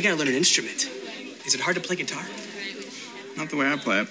I gotta learn an instrument. Is it hard to play guitar? Not the way I play it.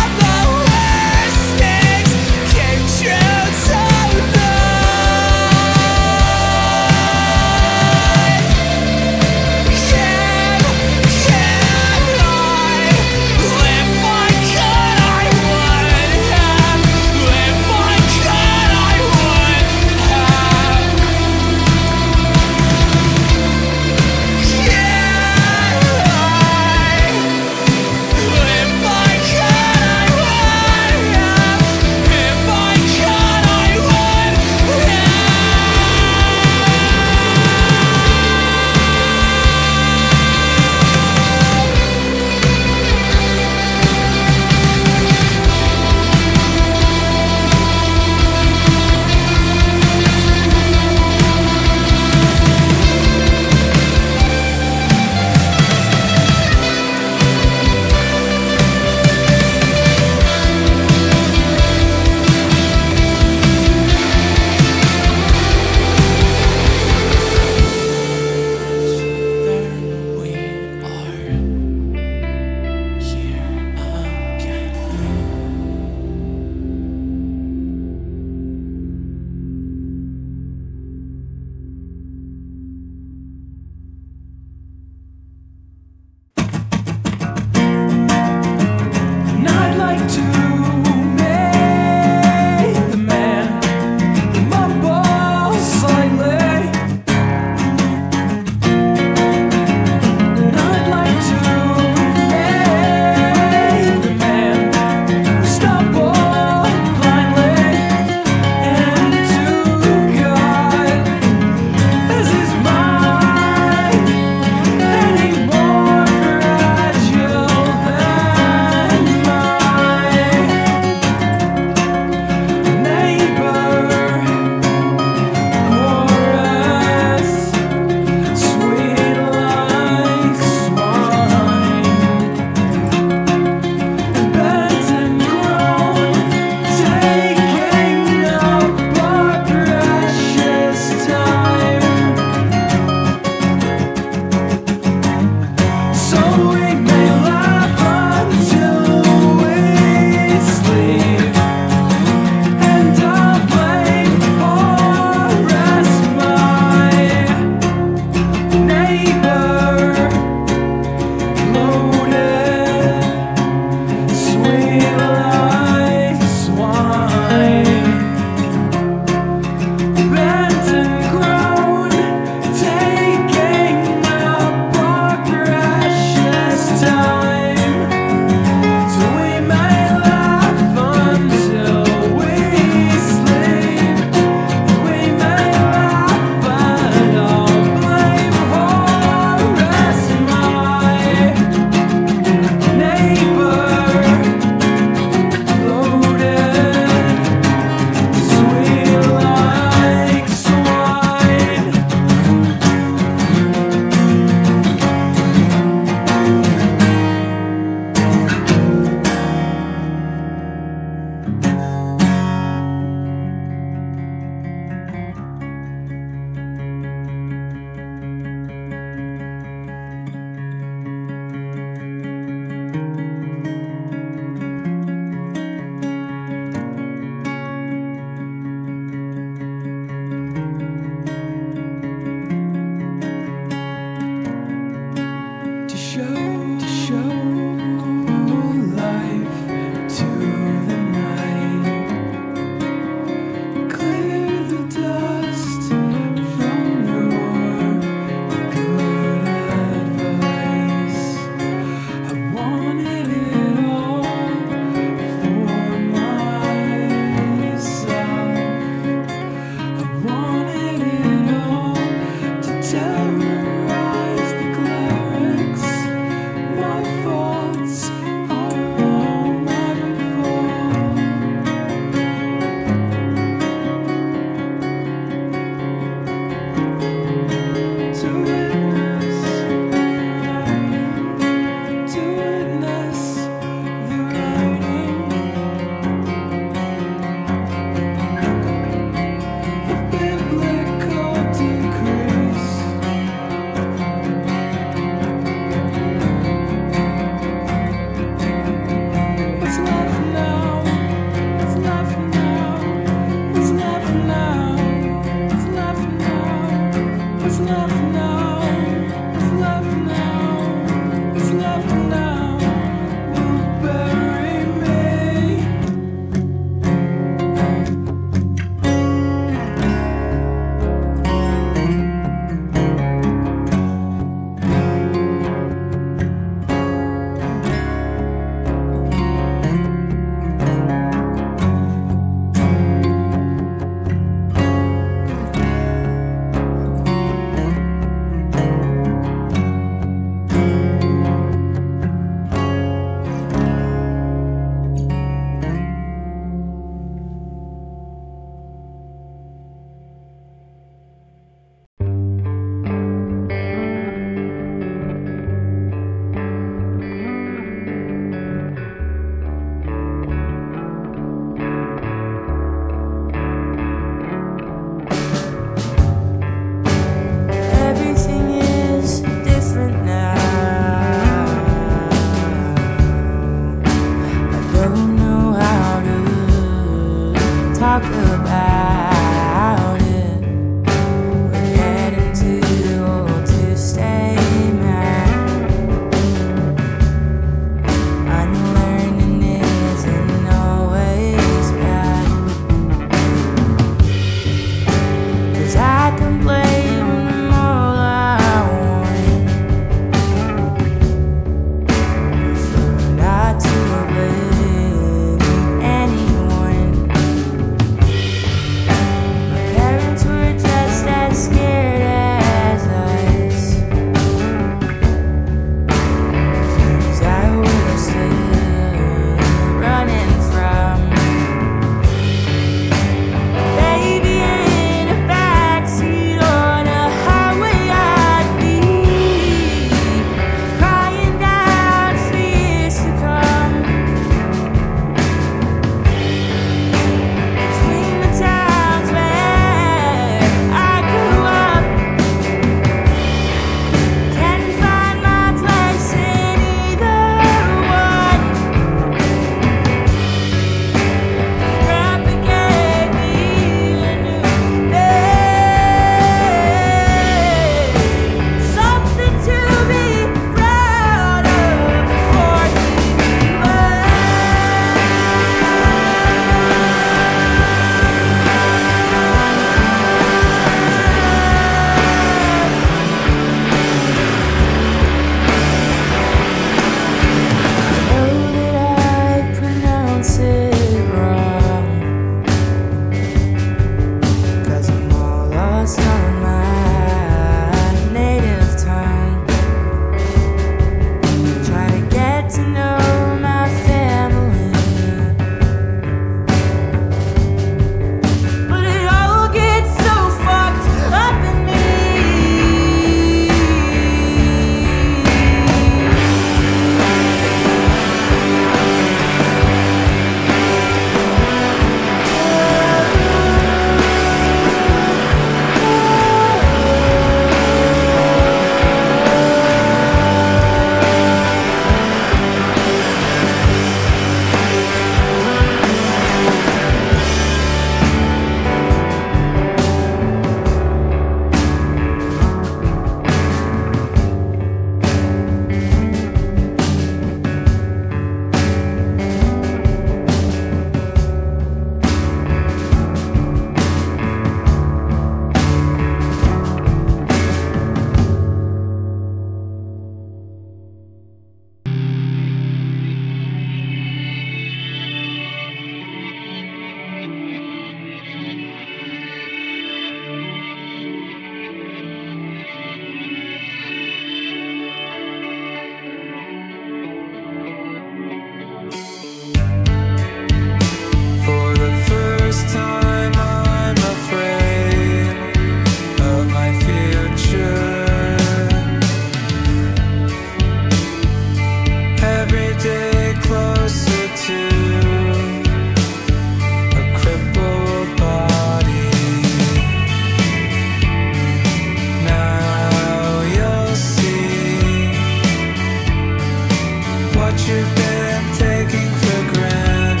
what you've been taking for granted,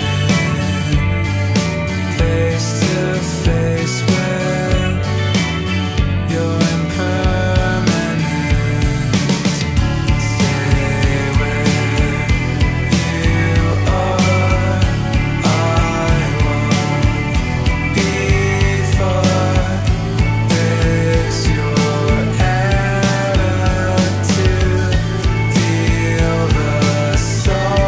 face to face with your impermanence. Stay where you are, I won't be far. This your attitude, so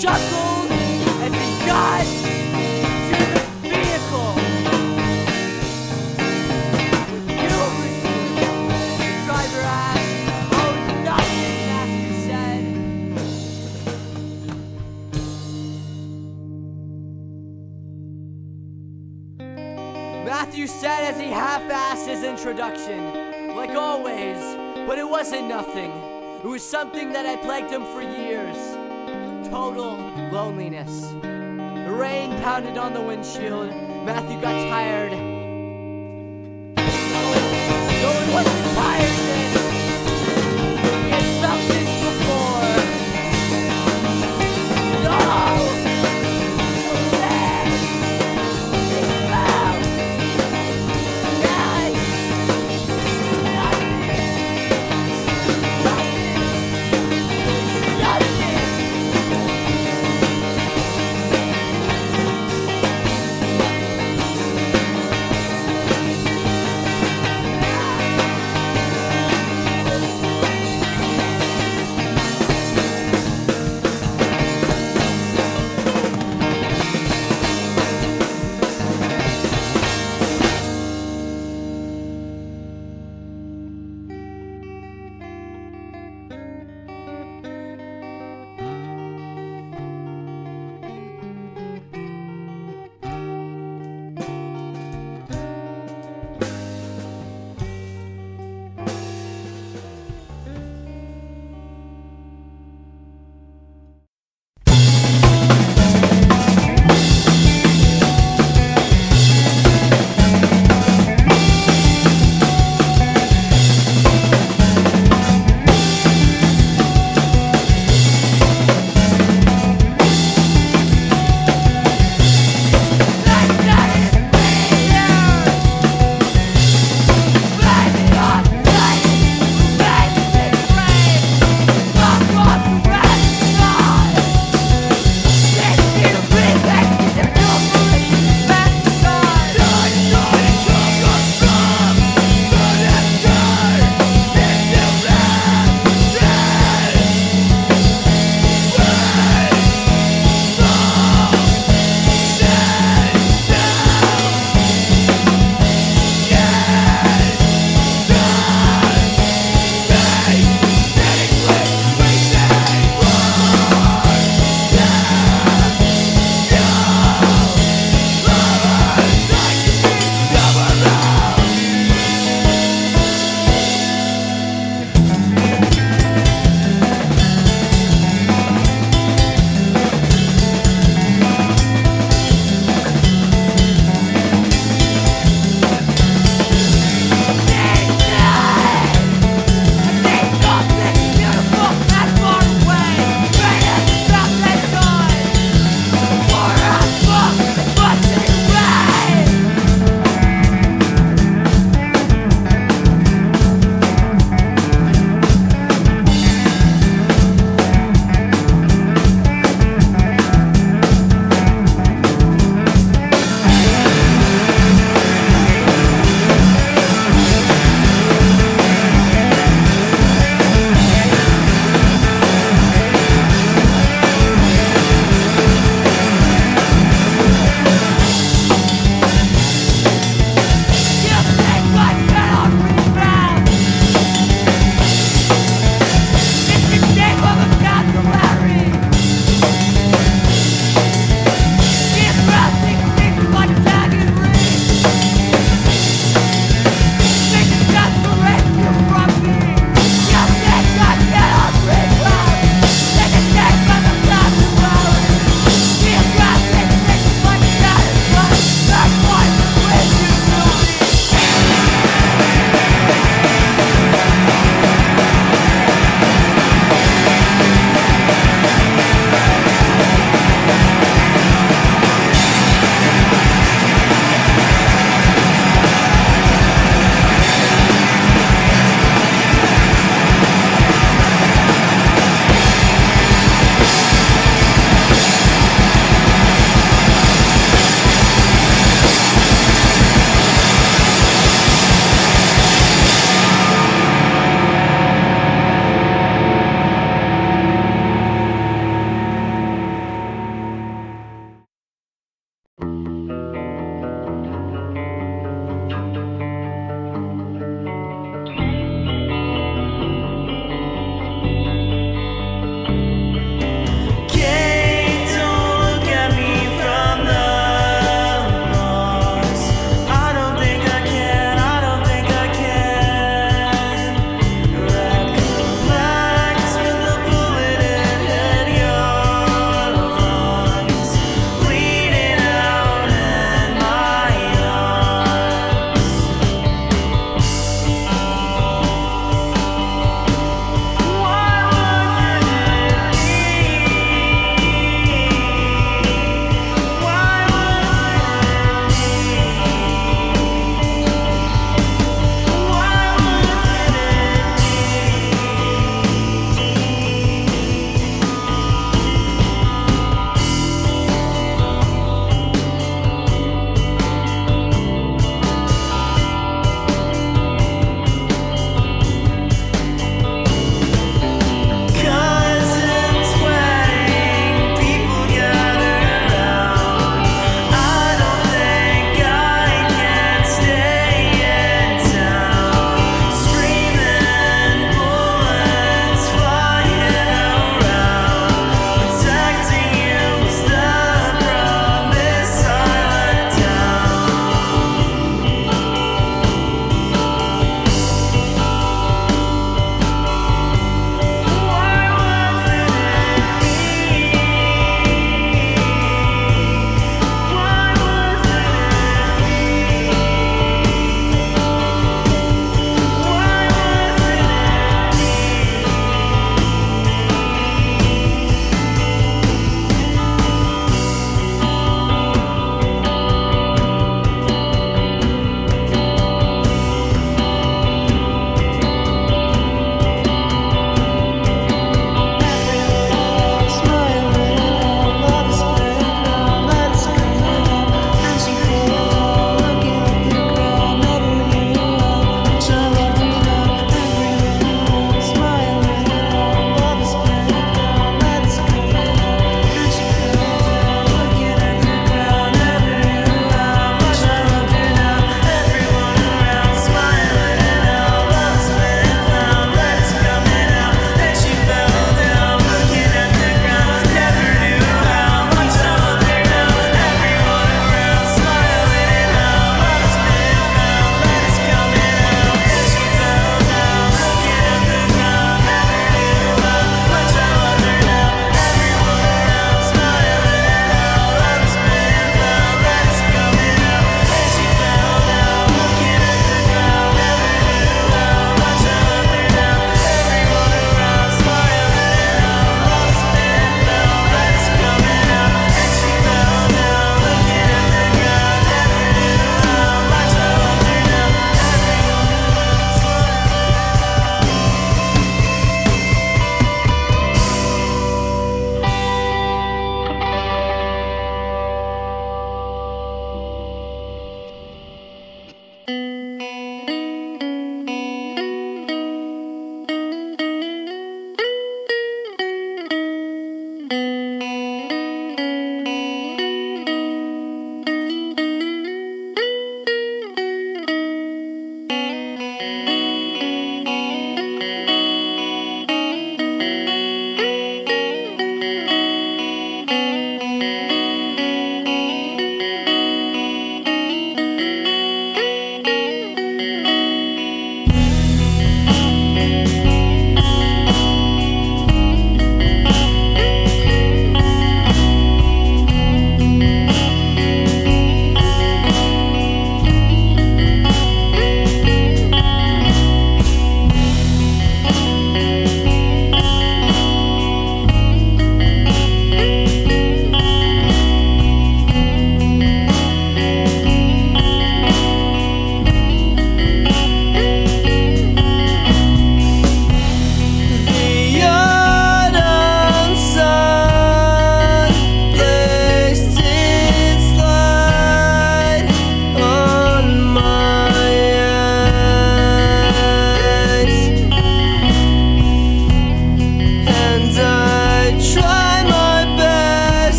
chuckled as he got to the vehicle. With humorously, the driver asked, "Oh, nothing," Matthew said. Matthew said as he half-assed his introduction, like always, but it wasn't nothing. It was something that had plagued him for years. Total loneliness. The rain pounded on the windshield. Matthew got tired.